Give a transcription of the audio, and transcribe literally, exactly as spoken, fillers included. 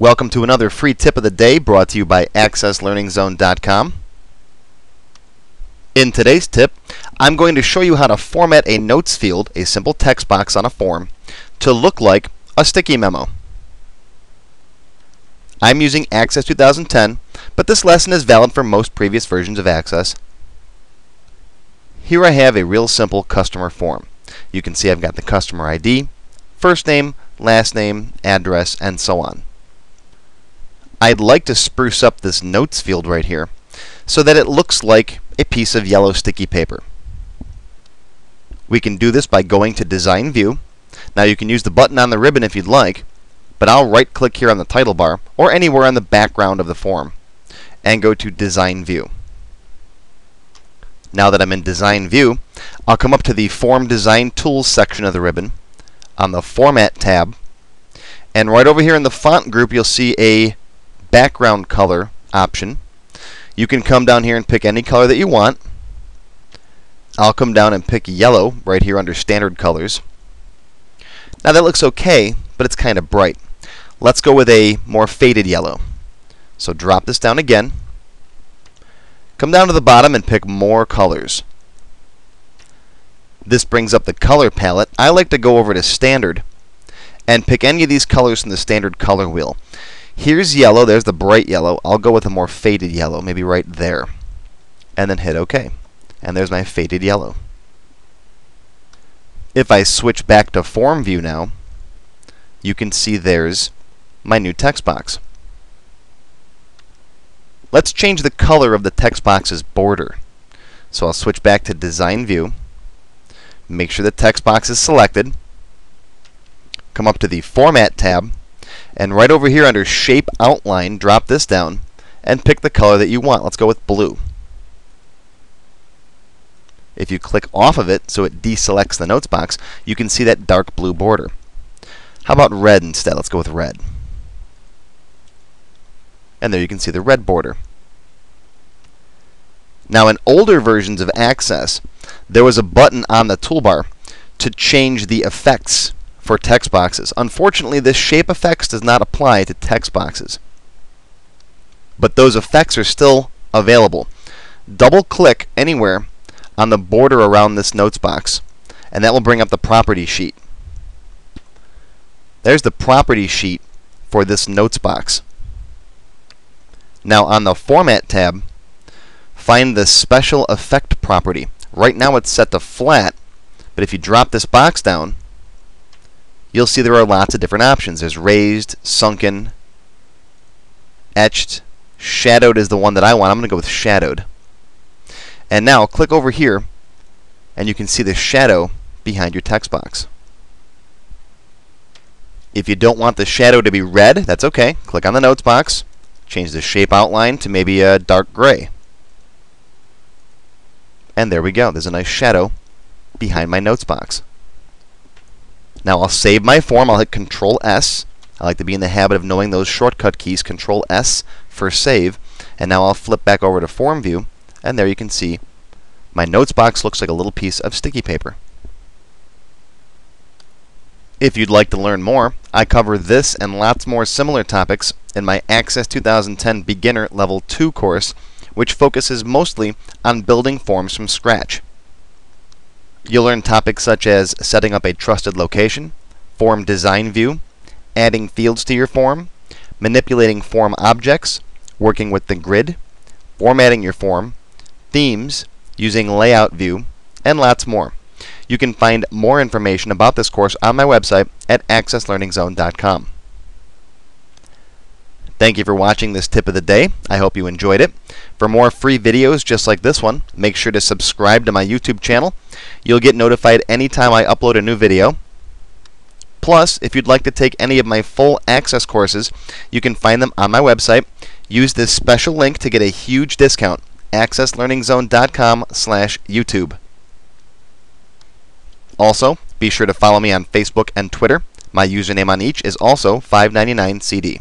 Welcome to another free tip of the day brought to you by Access Learning Zone dot com. In today's tip, I'm going to show you how to format a notes field, a simple text box on a form, to look like a sticky memo. I'm using Access twenty ten, but this lesson is valid for most previous versions of Access. Here I have a real simple customer form. You can see I've got the customer I D, first name, last name, address, and so on. I'd like to spruce up this notes field right here so that it looks like a piece of yellow sticky paper. We can do this by going to Design View. Now you can use the button on the ribbon if you'd like, but I'll right click here on the title bar or anywhere on the background of the form and go to Design View. Now that I'm in Design View, I'll come up to the Form Design Tools section of the ribbon on the Format tab, and right over here in the font group you'll see a background color option. You can come down here and pick any color that you want. I'll come down and pick yellow right here under standard colors. Now that looks okay, but it's kind of bright. Let's go with a more faded yellow. So drop this down again. Come down to the bottom and pick more colors. This brings up the color palette. I like to go over to standard and pick any of these colors from the standard color wheel. Here's yellow, there's the bright yellow. I'll go with a more faded yellow, maybe right there. And then hit OK. And there's my faded yellow. If I switch back to Form View now, you can see there's my new text box. Let's change the color of the text box's border. So I'll switch back to Design View. Make sure the text box is selected. Come up to the Format tab. And right over here under Shape Outline, drop this down and pick the color that you want. Let's go with blue. If you click off of it so it deselects the notes box, you can see that dark blue border. How about red instead? Let's go with red. And there you can see the red border. Now in older versions of Access, there was a button on the toolbar to change the effects for text boxes. Unfortunately, this shape effects does not apply to text boxes, but those effects are still available. Double click anywhere on the border around this notes box, and that will bring up the property sheet. There's the property sheet for this notes box. Now on the Format tab, find the Special Effect property. Right now it's set to flat, but if you drop this box down, you'll see there are lots of different options. There's raised, sunken, etched, shadowed is the one that I want. I'm going to go with shadowed. And now click over here and you can see the shadow behind your text box. If you don't want the shadow to be red, that's okay. Click on the notes box, change the shape outline to maybe a dark gray. And there we go. There's a nice shadow behind my notes box. Now I'll save my form. I'll hit Control S. I like to be in the habit of knowing those shortcut keys, Control S for save. And now I'll flip back over to Form View, and there you can see my notes box looks like a little piece of sticky paper. If you'd like to learn more, I cover this and lots more similar topics in my Access twenty ten Beginner Level two course, which focuses mostly on building forms from scratch. You'll learn topics such as setting up a trusted location, form design view, adding fields to your form, manipulating form objects, working with the grid, formatting your form, themes, using layout view, and lots more. You can find more information about this course on my website at Access Learning Zone dot com. Thank you for watching this tip of the day. I hope you enjoyed it. For more free videos just like this one, make sure to subscribe to my YouTube channel. You'll get notified anytime I upload a new video. Plus, if you'd like to take any of my full Access courses, you can find them on my website. Use this special link to get a huge discount, Access Learning Zone dot com slash YouTube. Also, be sure to follow me on Facebook and Twitter. My username on each is also five ninety-nine C D.